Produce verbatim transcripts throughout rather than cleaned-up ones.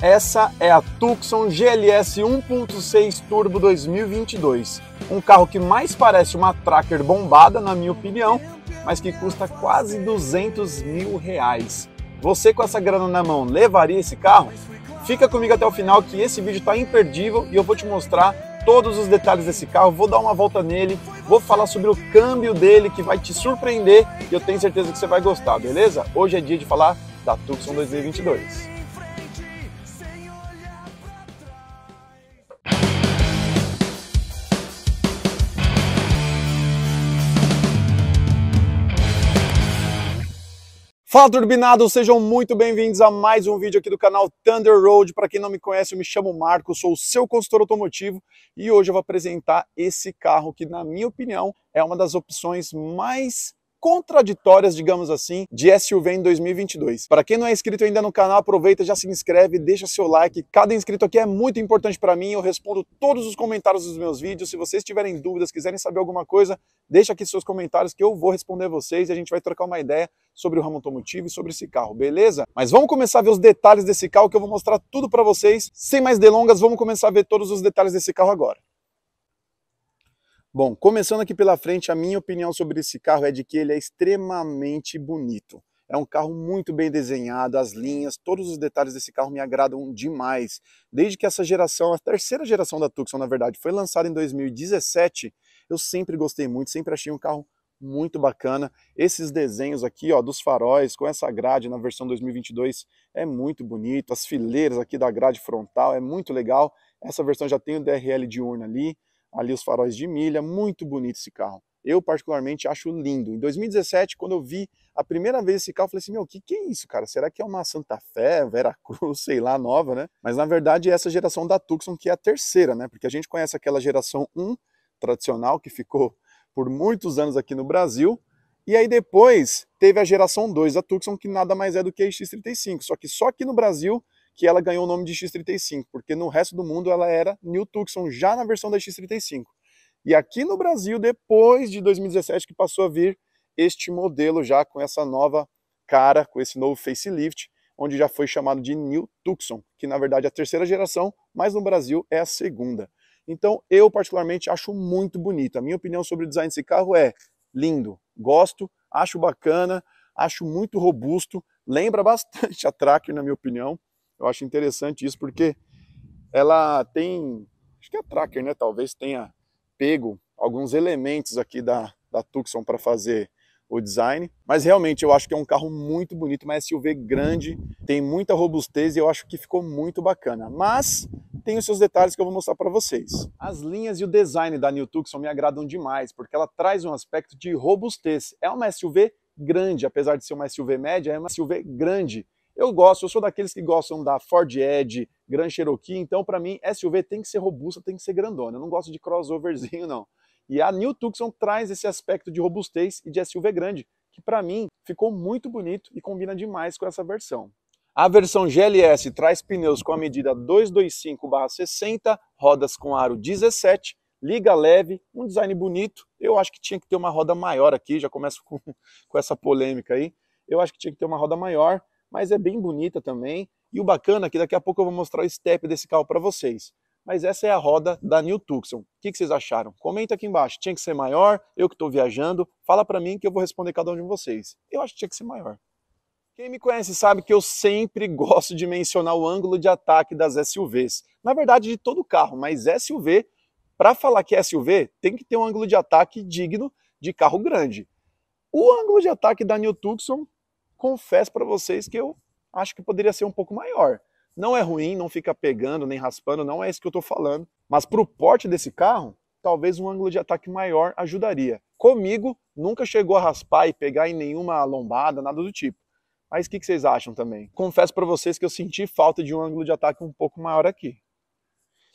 Essa é a Tucson G L S um ponto seis Turbo dois mil e vinte e dois, um carro que mais parece uma Tracker bombada, na minha opinião, mas que custa quase duzentos mil reais. Você, com essa grana na mão, levaria esse carro? Fica comigo até o final que esse vídeo está imperdível e eu vou te mostrar todos os detalhes desse carro, vou dar uma volta nele, vou falar sobre o câmbio dele que vai te surpreender e eu tenho certeza que você vai gostar, beleza? Hoje é dia de falar da Tucson dois mil e vinte e dois. Fala, turbinados! Sejam muito bem-vindos a mais um vídeo aqui do canal Thunder Road. Para quem não me conhece, eu me chamo Marco, sou o seu consultor automotivo e hoje eu vou apresentar esse carro que, na minha opinião, é uma das opções mais contraditórias, digamos assim, de S U V em dois mil e vinte e dois. Para quem não é inscrito ainda no canal, aproveita, já se inscreve, deixa seu like. Cada inscrito aqui é muito importante para mim, eu respondo todos os comentários dos meus vídeos. Se vocês tiverem dúvidas, quiserem saber alguma coisa, deixa aqui seus comentários que eu vou responder vocês e a gente vai trocar uma ideia sobre o ramo automotivo e sobre esse carro, beleza? Mas vamos começar a ver os detalhes desse carro que eu vou mostrar tudo para vocês. Sem mais delongas, vamos começar a ver todos os detalhes desse carro agora. Bom, começando aqui pela frente, a minha opinião sobre esse carro é de que ele é extremamente bonito. É um carro muito bem desenhado, as linhas, todos os detalhes desse carro me agradam demais. Desde que essa geração, a terceira geração da Tucson, na verdade, foi lançada em dois mil e dezessete, eu sempre gostei muito, sempre achei um carro muito bacana. Esses desenhos aqui, ó, dos faróis, com essa grade na versão dois mil e vinte e dois, é muito bonito. As fileiras aqui da grade frontal, é muito legal. Essa versão já tem o D R L diurno ali. Ali os faróis de milha, muito bonito esse carro. Eu particularmente acho lindo. Em dois mil e dezessete, quando eu vi a primeira vez esse carro, eu falei assim, meu, o que, que é isso, cara? Será que é uma Santa Fé, Veracruz, sei lá, nova, né? Mas na verdade é essa geração da Tucson que é a terceira, né? Porque a gente conhece aquela geração um, tradicional, que ficou por muitos anos aqui no Brasil. E aí depois teve a geração dois da Tucson, que nada mais é do que a X trinta e cinco. Só que só aqui no Brasil que ela ganhou o nome de X trinta e cinco, porque no resto do mundo ela era New Tucson, já na versão da X trinta e cinco. E aqui no Brasil, depois de dois mil e dezessete, que passou a vir este modelo já com essa nova cara, com esse novo facelift, onde já foi chamado de New Tucson, que na verdade é a terceira geração, mas no Brasil é a segunda. Então eu particularmente acho muito bonito. A minha opinião sobre o design desse carro é lindo, gosto, acho bacana, acho muito robusto, lembra bastante a Tracker, na minha opinião. Eu acho interessante isso porque ela tem, acho que a Tracker, né, talvez tenha pego alguns elementos aqui da, da Tucson para fazer o design. Mas realmente eu acho que é um carro muito bonito, uma S U V grande, tem muita robustez e eu acho que ficou muito bacana. Mas tem os seus detalhes que eu vou mostrar para vocês. As linhas e o design da New Tucson me agradam demais porque ela traz um aspecto de robustez. É uma S U V grande, apesar de ser uma S U V média, é uma S U V grande. Eu gosto, eu sou daqueles que gostam da Ford Edge, Grand Cherokee, então para mim S U V tem que ser robusta, tem que ser grandona, eu não gosto de crossoverzinho não. E a New Tucson traz esse aspecto de robustez e de S U V grande, que para mim ficou muito bonito e combina demais com essa versão. A versão G L S traz pneus com a medida duzentos e vinte e cinco barra sessenta, rodas com aro dezessete, liga leve, um design bonito, eu acho que tinha que ter uma roda maior aqui, já começo com, com essa polêmica aí, eu acho que tinha que ter uma roda maior, mas é bem bonita também, e o bacana é que daqui a pouco eu vou mostrar o step desse carro para vocês. Mas essa é a roda da New Tucson. O que vocês acharam? Comenta aqui embaixo, tinha que ser maior, eu que estou viajando, fala para mim que eu vou responder cada um de vocês. Eu acho que tinha que ser maior. Quem me conhece sabe que eu sempre gosto de mencionar o ângulo de ataque das S U Vs. Na verdade, de todo carro, mas S U V, para falar que é S U V, tem que ter um ângulo de ataque digno de carro grande. O ângulo de ataque da New Tucson, confesso para vocês que eu acho que poderia ser um pouco maior. Não é ruim, não fica pegando nem raspando, não é isso que eu estou falando. Mas para o porte desse carro, talvez um ângulo de ataque maior ajudaria. Comigo, nunca chegou a raspar e pegar em nenhuma lombada, nada do tipo. Mas o que, que vocês acham também? Confesso para vocês que eu senti falta de um ângulo de ataque um pouco maior aqui.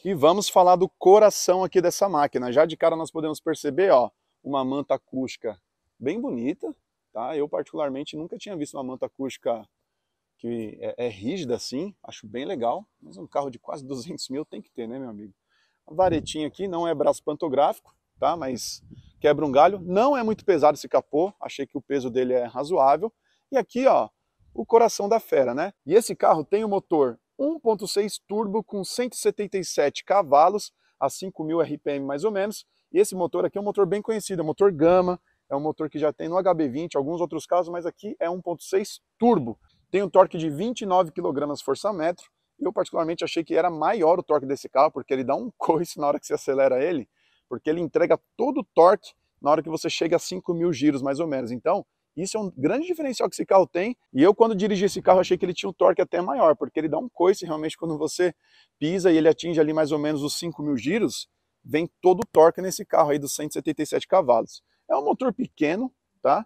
E vamos falar do coração aqui dessa máquina. Já de cara nós podemos perceber, ó, uma manta acústica bem bonita. Tá? Eu particularmente nunca tinha visto uma manta acústica que é, é rígida assim, acho bem legal, mas um carro de quase duzentos mil tem que ter, né, meu amigo? A varetinha aqui não é braço pantográfico, tá? Mas quebra um galho, não é muito pesado esse capô, achei que o peso dele é razoável. E aqui, ó, o coração da fera, né? E esse carro tem o motor um ponto seis turbo com cento e setenta e sete cavalos, a cinco mil R P M mais ou menos. E esse motor aqui é um motor bem conhecido, é um motor Gama, é um motor que já tem no H B vinte, alguns outros casos, mas aqui é um ponto seis turbo. Tem um torque de vinte e nove quilos por metro. Eu particularmente achei que era maior o torque desse carro, porque ele dá um coice na hora que você acelera ele, porque ele entrega todo o torque na hora que você chega a cinco mil giros mais ou menos. Então, isso é um grande diferencial que esse carro tem, e eu quando dirigi esse carro achei que ele tinha um torque até maior, porque ele dá um coice realmente quando você pisa e ele atinge ali mais ou menos os cinco mil giros, vem todo o torque nesse carro aí dos cento e setenta e sete cavalos. É um motor pequeno, tá?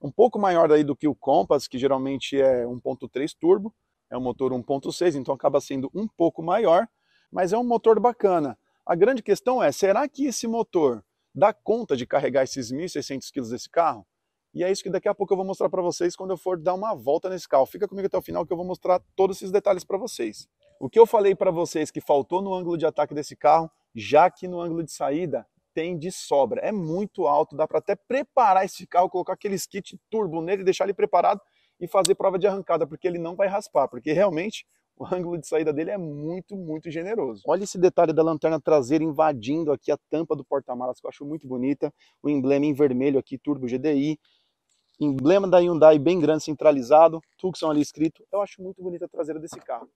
Um pouco maior aí do que o Compass, que geralmente é um ponto três turbo, é um motor um ponto seis, então acaba sendo um pouco maior, mas é um motor bacana. A grande questão é, será que esse motor dá conta de carregar esses mil e seiscentos quilos desse carro? E é isso que daqui a pouco eu vou mostrar para vocês quando eu for dar uma volta nesse carro. Fica comigo até o final que eu vou mostrar todos esses detalhes para vocês. O que eu falei para vocês que faltou no ângulo de ataque desse carro, já que no ângulo de saída tem de sobra. É muito alto, dá para até preparar esse carro, colocar aqueles kit turbo nele, deixar ele preparado e fazer prova de arrancada, porque ele não vai raspar, porque realmente o ângulo de saída dele é muito, muito generoso. Olha esse detalhe da lanterna traseira invadindo aqui a tampa do porta-malas, que eu acho muito bonita. O emblema em vermelho aqui, Turbo G D I. Emblema da Hyundai bem grande, centralizado, Tucson ali escrito. Eu acho muito bonita a traseira desse carro.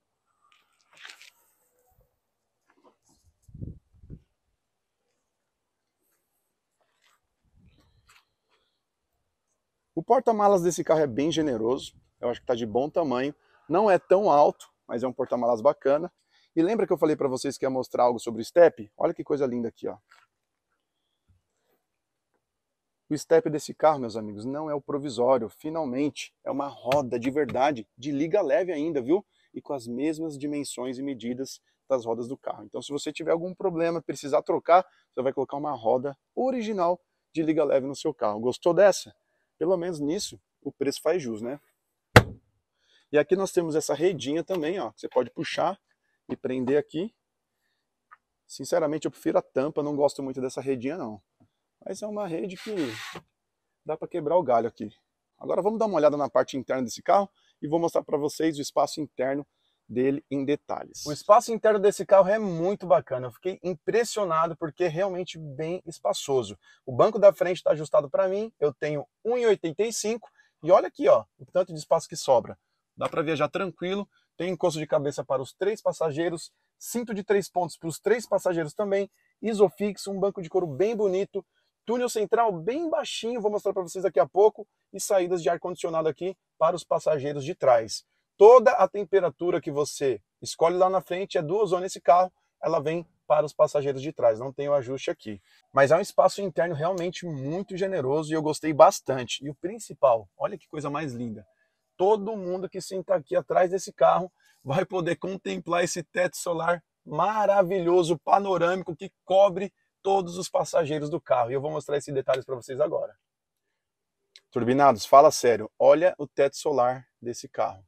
O porta-malas desse carro é bem generoso, eu acho que está de bom tamanho. Não é tão alto, mas é um porta-malas bacana. E lembra que eu falei para vocês que ia mostrar algo sobre o step? Olha que coisa linda aqui, ó. O step desse carro, meus amigos, não é o provisório, finalmente, é uma roda de verdade, de liga leve ainda, viu? E com as mesmas dimensões e medidas das rodas do carro. Então, se você tiver algum problema, precisar trocar, você vai colocar uma roda original de liga leve no seu carro. Gostou dessa? Pelo menos nisso, o preço faz jus, né? E aqui nós temos essa redinha também, ó, que você pode puxar e prender aqui. Sinceramente, eu prefiro a tampa, não gosto muito dessa redinha, não. Mas é uma rede que dá para quebrar o galho aqui. Agora vamos dar uma olhada na parte interna desse carro e vou mostrar para vocês o espaço interno dele em detalhes. O espaço interno desse carro é muito bacana, eu fiquei impressionado porque é realmente bem espaçoso. O banco da frente está ajustado para mim, eu tenho um metro e oitenta e cinco e olha aqui ó, o tanto de espaço que sobra. Dá para viajar tranquilo, tem encosto de cabeça para os três passageiros, cinto de três pontos para os três passageiros também, Isofix, um banco de couro bem bonito, túnel central bem baixinho, vou mostrar para vocês daqui a pouco, e saídas de ar-condicionado aqui para os passageiros de trás. Toda a temperatura que você escolhe lá na frente é do ozônio nesse carro, ela vem para os passageiros de trás, não tem o ajuste aqui. Mas é um espaço interno realmente muito generoso e eu gostei bastante. E o principal, olha que coisa mais linda, todo mundo que senta aqui atrás desse carro vai poder contemplar esse teto solar maravilhoso, panorâmico, que cobre todos os passageiros do carro. E eu vou mostrar esses detalhes para vocês agora. Turbinados, fala sério. Olha o teto solar desse carro.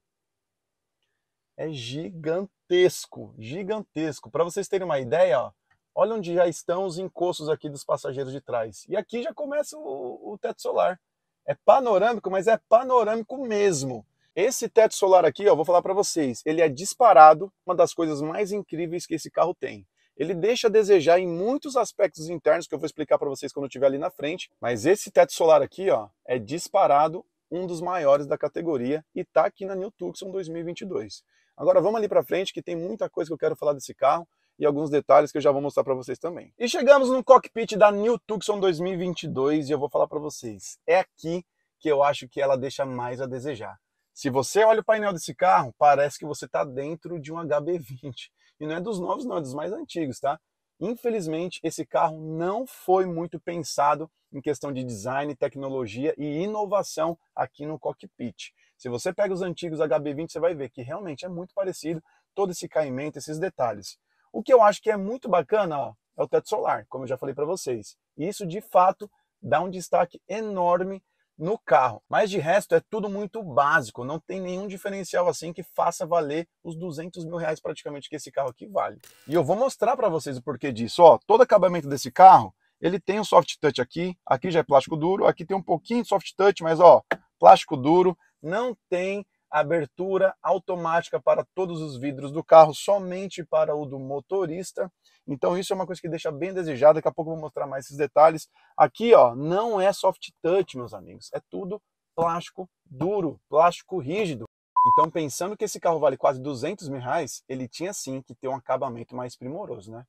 É gigantesco, gigantesco. Para vocês terem uma ideia, ó, olha onde já estão os encostos aqui dos passageiros de trás. E aqui já começa o, o teto solar. É panorâmico, mas é panorâmico mesmo. Esse teto solar aqui, ó, vou falar para vocês, ele é disparado, uma das coisas mais incríveis que esse carro tem. Ele deixa a desejar em muitos aspectos internos, que eu vou explicar para vocês quando eu estiver ali na frente. Mas esse teto solar aqui, ó, é disparado um dos maiores da categoria e tá aqui na New Tucson dois mil e vinte e dois. Agora vamos ali para frente, que tem muita coisa que eu quero falar desse carro e alguns detalhes que eu já vou mostrar para vocês também. E chegamos no cockpit da New Tucson dois mil e vinte e dois e eu vou falar para vocês. É aqui que eu acho que ela deixa mais a desejar. Se você olha o painel desse carro, parece que você está dentro de um H B vinte. E não é dos novos, não, é dos mais antigos, tá? Infelizmente, esse carro não foi muito pensado em questão de design, tecnologia e inovação aqui no cockpit. Se você pega os antigos H B vinte, você vai ver que realmente é muito parecido todo esse caimento, esses detalhes. O que eu acho que é muito bacana, ó, é o teto solar, como eu já falei para vocês. E isso, de fato, dá um destaque enorme no carro, mas de resto é tudo muito básico, não tem nenhum diferencial assim que faça valer os duzentos mil reais praticamente que esse carro aqui vale. E eu vou mostrar para vocês o porquê disso, ó, todo acabamento desse carro, ele tem um soft touch aqui, aqui já é plástico duro, aqui tem um pouquinho de soft touch, mas ó, plástico duro, não tem abertura automática para todos os vidros do carro, somente para o do motorista. Então isso é uma coisa que deixa bem desejado, daqui a pouco eu vou mostrar mais esses detalhes. Aqui, ó, não é soft touch, meus amigos, é tudo plástico duro, plástico rígido. Então, pensando que esse carro vale quase duzentos mil reais, ele tinha sim que ter um acabamento mais primoroso, né?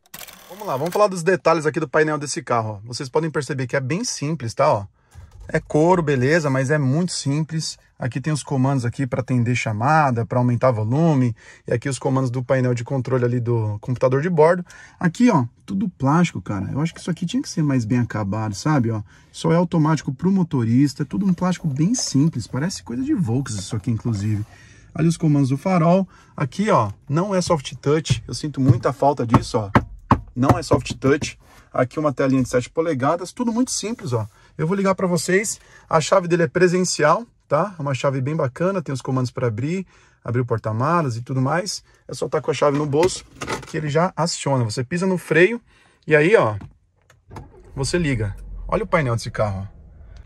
Vamos lá, vamos falar dos detalhes aqui do painel desse carro, ó. Vocês podem perceber que é bem simples, tá, ó? É couro, beleza, mas é muito simples. Aqui tem os comandos aqui para atender chamada, para aumentar volume. E aqui os comandos do painel de controle ali do computador de bordo. Aqui, ó, tudo plástico, cara. Eu acho que isso aqui tinha que ser mais bem acabado, sabe? Ó, só é automático para o motorista. É tudo um plástico bem simples. Parece coisa de Volkswagen isso aqui, inclusive. Ali os comandos do farol. Aqui, ó, não é soft touch. Eu sinto muita falta disso, ó. Não é soft touch. Aqui uma telinha de sete polegadas. Tudo muito simples, ó. Eu vou ligar para vocês, a chave dele é presencial, tá? É uma chave bem bacana, tem os comandos para abrir, abrir o porta-malas e tudo mais. É só estar com a chave no bolso que ele já aciona. Você pisa no freio e aí, ó, você liga. Olha o painel desse carro, ó.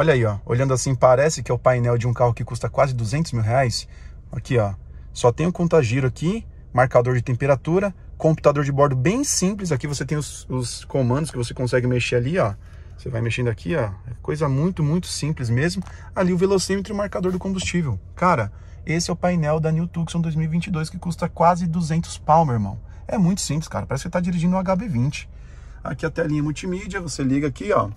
Olha aí, ó, olhando assim parece que é o painel de um carro que custa quase duzentos mil reais. Aqui, ó, só tem o contagiro aqui, marcador de temperatura, computador de bordo bem simples. Aqui você tem os, os comandos que você consegue mexer ali, ó. Você vai mexendo aqui, ó, é coisa muito, muito simples mesmo. Ali o velocímetro e o marcador do combustível. Cara, esse é o painel da New Tucson dois mil e vinte e dois que custa quase duzentos pau, meu irmão. É muito simples, cara, parece que você tá dirigindo um H B vinte. Aqui a telinha multimídia, você liga aqui, ó.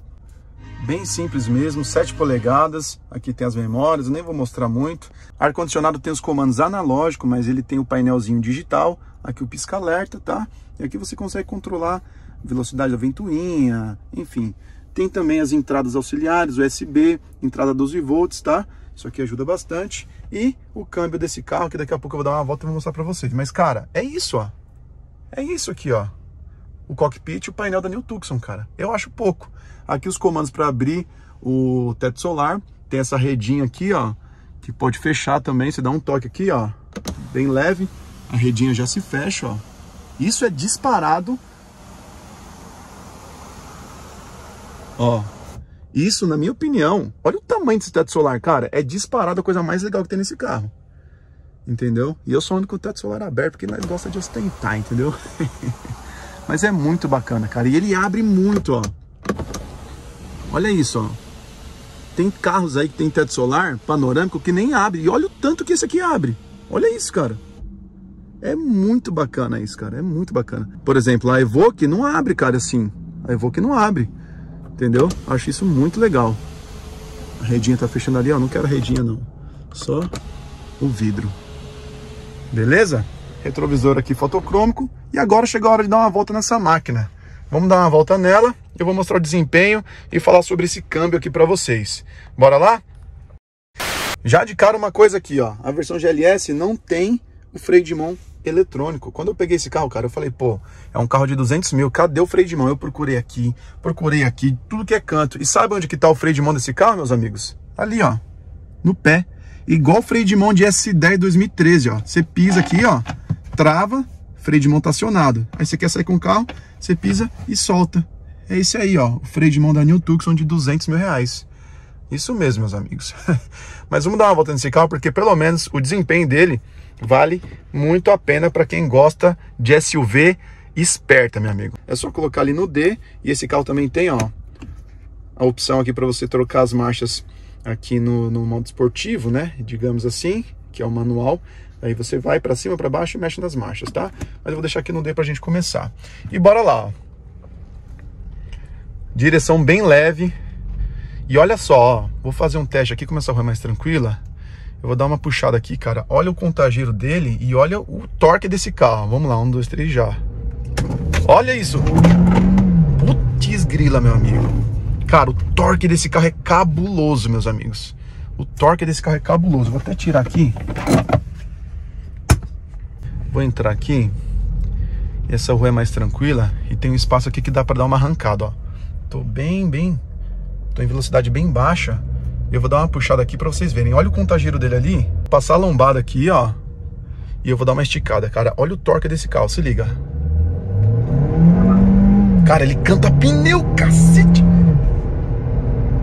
Bem simples mesmo, sete polegadas. Aqui tem as memórias, eu nem vou mostrar muito. Ar-condicionado tem os comandos analógicos, mas ele tem o painelzinho digital. Aqui o pisca-alerta, tá? E aqui você consegue controlar velocidade da ventoinha, enfim... Tem também as entradas auxiliares, U S B, entrada doze volts, tá? Isso aqui ajuda bastante. E o câmbio desse carro, que daqui a pouco eu vou dar uma volta e vou mostrar pra vocês. Mas, cara, é isso, ó. É isso aqui, ó. O cockpit e o painel da New Tucson, cara. Eu acho pouco. Aqui os comandos para abrir o teto solar. Tem essa redinha aqui, ó, que pode fechar também. Você dá um toque aqui, ó, bem leve. A redinha já se fecha, ó. Isso é disparado... Ó, isso na minha opinião, olha o tamanho desse teto solar, cara, é disparado a coisa mais legal que tem nesse carro, entendeu? E eu só ando com o teto solar aberto porque nós gostamos de ostentar, entendeu? Mas é muito bacana, cara, e ele abre muito, ó, olha isso, ó, tem carros aí que tem teto solar panorâmico que nem abre, e olha o tanto que esse aqui abre, olha isso, cara. É muito bacana isso, cara, é muito bacana. Por exemplo, a Evoque não abre, cara, assim, a Evoque não abre. Entendeu? Acho isso muito legal. A redinha tá fechando ali, ó. Não quero a redinha, não. Só o vidro. Beleza? Retrovisor aqui fotocrômico. E agora chegou a hora de dar uma volta nessa máquina. Vamos dar uma volta nela. Eu vou mostrar o desempenho e falar sobre esse câmbio aqui pra vocês. Bora lá? Já de cara uma coisa aqui, ó. A versão G L S não tem o freio de mão eletrônico. Quando eu peguei esse carro, cara, eu falei, pô, é um carro de duzentos mil, cadê o freio de mão? Eu procurei aqui, procurei aqui, tudo que é canto. E sabe onde que tá o freio de mão desse carro, meus amigos? Ali, ó, no pé. Igual freio de mão de S dez dois mil e treze, ó. Você pisa aqui, ó, trava, freio de mão tá acionado. Aí você quer sair com o carro, você pisa e solta. É esse aí, ó, o freio de mão da New Tucson de duzentos mil reais. Isso mesmo, meus amigos. Mas vamos dar uma volta nesse carro, porque pelo menos o desempenho dele vale muito a pena para quem gosta de S U V esperta, meu amigo. É só colocar ali no D, e esse carro também tem, ó, a opção aqui para você trocar as marchas aqui no, no modo esportivo, né? Digamos assim, que é o manual. Aí você vai para cima, para baixo e mexe nas marchas, tá? Mas eu vou deixar aqui no D para a gente começar. E bora lá, ó. Direção bem leve. E olha só, ó, vou fazer um teste aqui, como essa rua é mais tranquila, eu vou dar uma puxada aqui, cara. Olha o contagiro dele e olha o torque desse carro. Vamos lá, um, dois, três, já. Olha isso. Putz grila, meu amigo. Cara, o torque desse carro é cabuloso, meus amigos. O torque desse carro é cabuloso. Vou até tirar aqui. Vou entrar aqui. Essa rua é mais tranquila e tem um espaço aqui que dá pra dar uma arrancada, ó. Tô bem, bem... Tô em velocidade bem baixa. Eu vou dar uma puxada aqui pra vocês verem. Olha o contagiro dele ali. Passar a lombada aqui, ó. E eu vou dar uma esticada, cara. Olha o torque desse carro, se liga. Cara, ele canta pneu, cacete.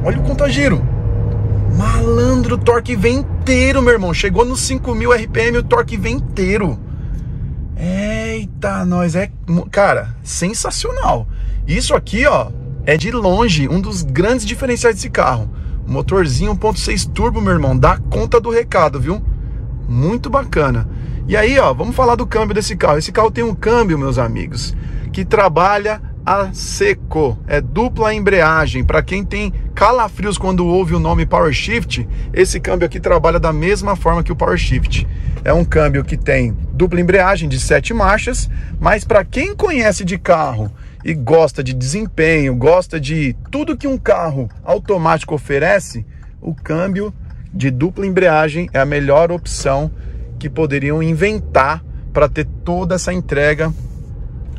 Olha o contagiro. Malandro, o torque vem inteiro, meu irmão. Chegou nos cinco mil R P M, o torque vem inteiro. Eita, nós é... Cara, sensacional. Isso aqui, ó, é de longe um dos grandes diferenciais desse carro. O motorzinho um ponto seis turbo, meu irmão, dá conta do recado, viu? Muito bacana. E aí, ó, vamos falar do câmbio desse carro. Esse carro tem um câmbio, meus amigos, que trabalha a seco. É dupla embreagem. Para quem tem calafrios quando ouve o nome Power Shift, esse câmbio aqui trabalha da mesma forma que o Power Shift. É um câmbio que tem dupla embreagem de sete marchas, mas para quem conhece de carro e gosta de desempenho, gosta de tudo que um carro automático oferece, o câmbio de dupla embreagem é a melhor opção que poderiam inventar para ter toda essa entrega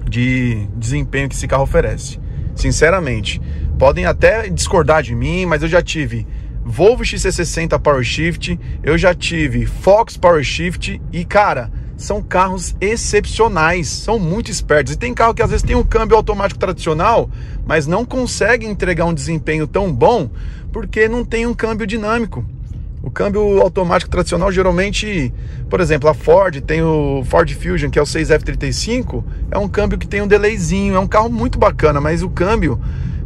de desempenho que esse carro oferece. Sinceramente, podem até discordar de mim, mas eu já tive Volvo X C sessenta Power Shift, eu já tive Fox Power Shift e, cara, são carros excepcionais, são muito espertos. E tem carro que às vezes tem um câmbio automático tradicional, mas não consegue entregar um desempenho tão bom porque não tem um câmbio dinâmico. O câmbio automático tradicional geralmente, por exemplo, a Ford tem o Ford Fusion, que é o seis F trinta e cinco, é um câmbio que tem um delayzinho, é um carro muito bacana, mas o câmbio,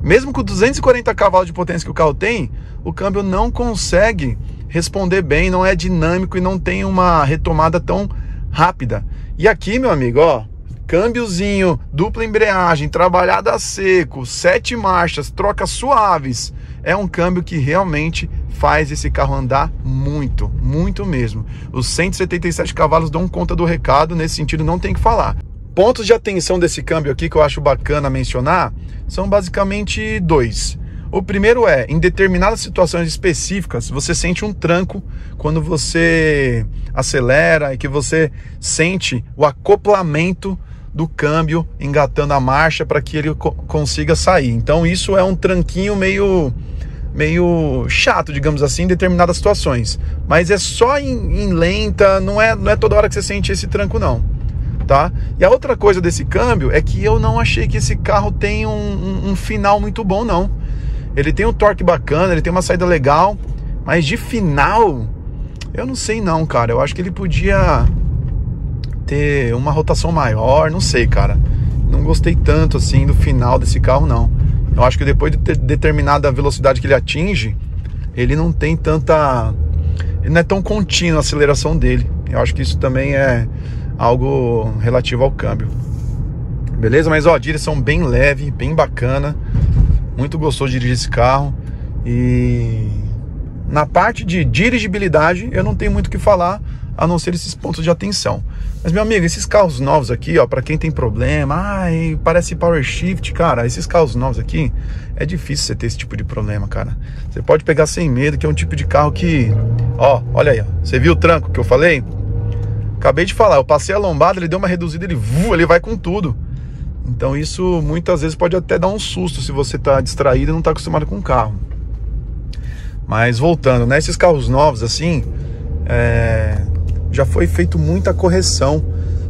mesmo com duzentos e quarenta cavalos de potência que o carro tem, o câmbio não consegue responder bem, não é dinâmico e não tem uma retomada tão rápida. E aqui, meu amigo, ó, câmbiozinho, dupla embreagem, trabalhada a seco, sete marchas, trocas suaves. É um câmbio que realmente faz esse carro andar muito, muito mesmo. Os cento e setenta e sete cavalos dão conta do recado, nesse sentido não tem que falar. Pontos de atenção desse câmbio aqui que eu acho bacana mencionar são basicamente dois. O primeiro é, em determinadas situações específicas, você sente um tranco quando você acelera e que você sente o acoplamento do câmbio engatando a marcha para que ele co- consiga sair. Então isso é um tranquinho meio, meio chato, digamos assim, em determinadas situações. Mas é só em, em lenta, não é, não é toda hora que você sente esse tranco não, tá? E a outra coisa desse câmbio é que eu não achei que esse carro tem um, um, um final muito bom não. Ele tem um torque bacana, ele tem uma saída legal, mas de final, eu não sei não, cara. Eu acho que ele podia ter uma rotação maior, não sei, cara. Não gostei tanto, assim, do final desse carro, não. Eu acho que depois de ter determinada velocidade que ele atinge, ele não tem tanta... Ele não é tão contínua a aceleração dele. Eu acho que isso também é algo relativo ao câmbio. Beleza? Mas, ó, direção bem leve, bem bacana. Muito gostoso de dirigir esse carro. E na parte de dirigibilidade eu não tenho muito o que falar, a não ser esses pontos de atenção. Mas, meu amigo, esses carros novos aqui, ó, pra quem tem problema, ai, parece Power Shift, cara, esses carros novos aqui é difícil você ter esse tipo de problema, cara. Você pode pegar sem medo, que é um tipo de carro que, ó, olha aí, ó, você viu o tranco que eu falei? Acabei de falar, eu passei a lombada, ele deu uma reduzida, ele voa, ele vai com tudo. Então isso muitas vezes pode até dar um susto se você está distraído e não está acostumado com o carro. Mas voltando, né? Esses carros novos assim, é... já foi feito muita correção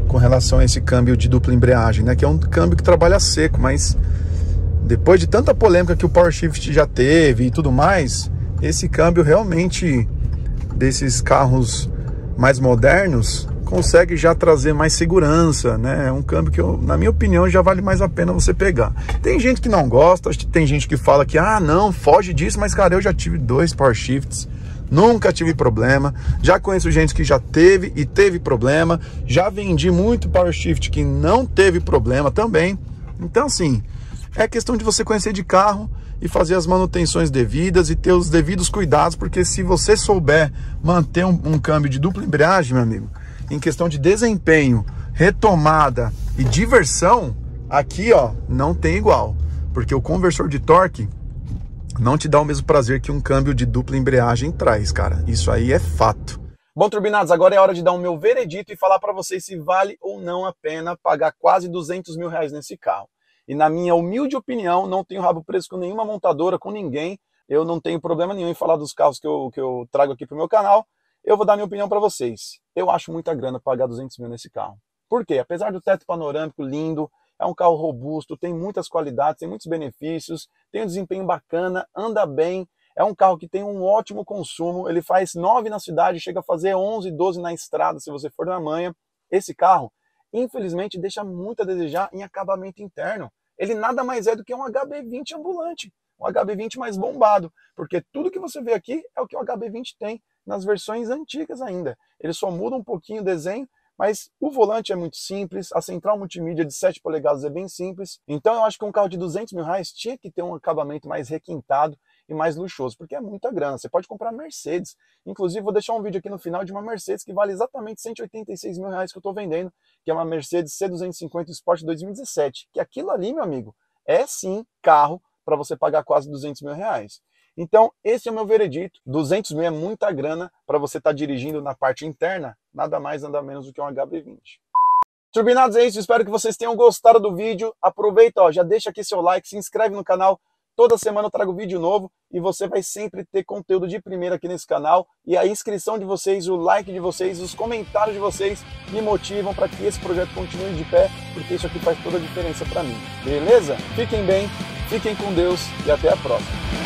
com relação a esse câmbio de dupla embreagem, né? Que é um câmbio que trabalha seco, mas depois de tanta polêmica que o Power Shift já teve e tudo mais, esse câmbio realmente desses carros mais modernos consegue já trazer mais segurança, né? É um câmbio que, eu, na minha opinião, já vale mais a pena você pegar. Tem gente que não gosta, tem gente que fala que, ah, não, foge disso, mas, cara, eu já tive dois Power Shifts, nunca tive problema, já conheço gente que já teve e teve problema, já vendi muito Power Shift que não teve problema também. Então, assim, é questão de você conhecer de carro e fazer as manutenções devidas e ter os devidos cuidados, porque se você souber manter um, um câmbio de dupla embreagem, meu amigo, em questão de desempenho, retomada e diversão, aqui, ó, não tem igual. Porque o conversor de torque não te dá o mesmo prazer que um câmbio de dupla embreagem traz, cara. Isso aí é fato. Bom, turbinados, agora é hora de dar o meu veredito e falar para vocês se vale ou não a pena pagar quase duzentos mil reais nesse carro. E na minha humilde opinião, não tenho rabo preso com nenhuma montadora, com ninguém. Eu não tenho problema nenhum em falar dos carros que eu, que eu trago aqui pro meu canal. Eu vou dar minha opinião para vocês. Eu acho muita grana pagar duzentos mil nesse carro. Por quê? Apesar do teto panorâmico lindo, é um carro robusto, tem muitas qualidades, tem muitos benefícios, tem um desempenho bacana, anda bem, É um carro que tem um ótimo consumo, ele faz nove na cidade, chega a fazer onze, doze na estrada, se você for na manha. Esse carro, infelizmente, deixa muito a desejar em acabamento interno. Ele nada mais é do que um H B vinte ambulante, um H B vinte mais bombado, porque tudo que você vê aqui é o que o H B vinte tem nas versões antigas ainda. Ele só muda um pouquinho o desenho, mas o volante é muito simples, a central multimídia de sete polegadas é bem simples. Então eu acho que um carro de duzentos mil reais tinha que ter um acabamento mais requintado e mais luxuoso, porque é muita grana. Você pode comprar Mercedes. Inclusive vou deixar um vídeo aqui no final de uma Mercedes que vale exatamente cento e oitenta e seis mil reais que eu estou vendendo, que é uma Mercedes C duzentos e cinquenta Sport dois mil e dezessete, que aquilo ali, meu amigo, é sim carro para você pagar quase duzentos mil reais. Então esse é o meu veredito, duzentos mil é muita grana para você estar tá dirigindo na parte interna, nada mais nada menos do que um H B vinte. Turbinados, é isso, espero que vocês tenham gostado do vídeo, aproveita, ó, já deixa aqui seu like, se inscreve no canal, toda semana eu trago vídeo novo e você vai sempre ter conteúdo de primeira aqui nesse canal, e a inscrição de vocês, o like de vocês, os comentários de vocês me motivam para que esse projeto continue de pé, porque isso aqui faz toda a diferença para mim, beleza? Fiquem bem, fiquem com Deus e até a próxima.